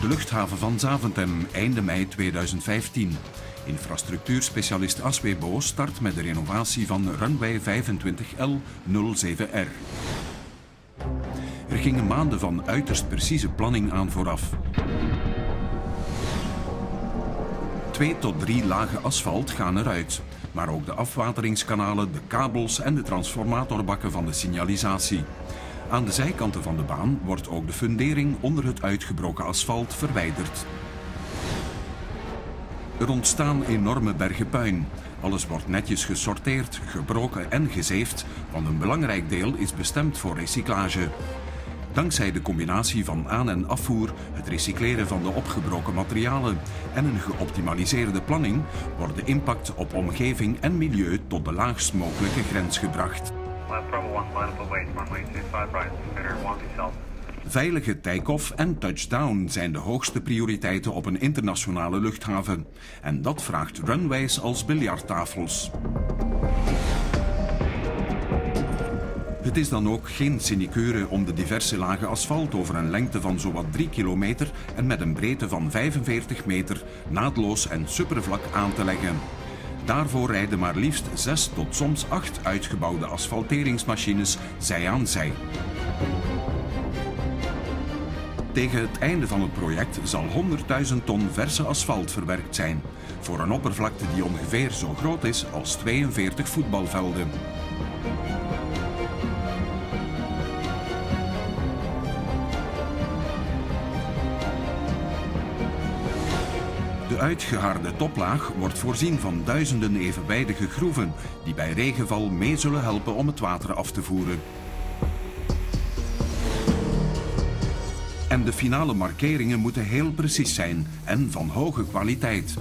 De luchthaven van Zaventem, einde mei 2015. Infrastructuurspecialist Aswebo start met de renovatie van runway 25L-07R. Er gingen maanden van uiterst precieze planning aan vooraf. 2 tot 3 lagen asfalt gaan eruit, maar ook de afwateringskanalen, de kabels en de transformatorbakken van de signalisatie. Aan de zijkanten van de baan wordt ook de fundering onder het uitgebroken asfalt verwijderd. Er ontstaan enorme bergen puin. Alles wordt netjes gesorteerd, gebroken en gezeefd, want een belangrijk deel is bestemd voor recyclage. Dankzij de combinatie van aan- en afvoer, het recycleren van de opgebroken materialen en een geoptimaliseerde planning wordt de impact op omgeving en milieu tot de laagst mogelijke grens gebracht. Veilige take-off en touchdown zijn de hoogste prioriteiten op een internationale luchthaven. En dat vraagt runways als biljarttafels. Het is dan ook geen sinecure om de diverse lagen asfalt over een lengte van zowat 3 kilometer en met een breedte van 45 meter naadloos en supervlak aan te leggen. Daarvoor rijden maar liefst 6 tot soms 8 uitgebouwde asfalteringsmachines zij aan zij. Tegen het einde van het project zal 100.000 ton verse asfalt verwerkt zijn, voor een oppervlakte die ongeveer zo groot is als 42 voetbalvelden. De uitgeharde toplaag wordt voorzien van duizenden evenwijdige groeven die bij regenval mee zullen helpen om het water af te voeren. En de finale markeringen moeten heel precies zijn en van hoge kwaliteit.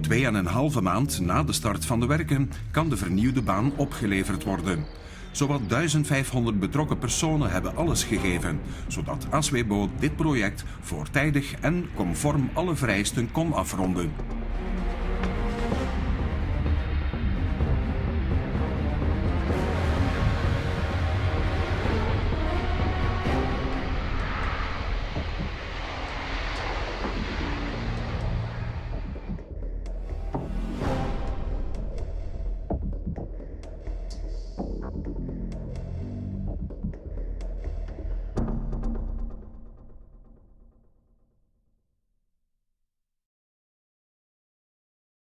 Twee en een halve maand na de start van de werken kan de vernieuwde baan opgeleverd worden. Zowat 1500 betrokken personen hebben alles gegeven, zodat Aswebo dit project voortijdig en conform alle vereisten kon afronden.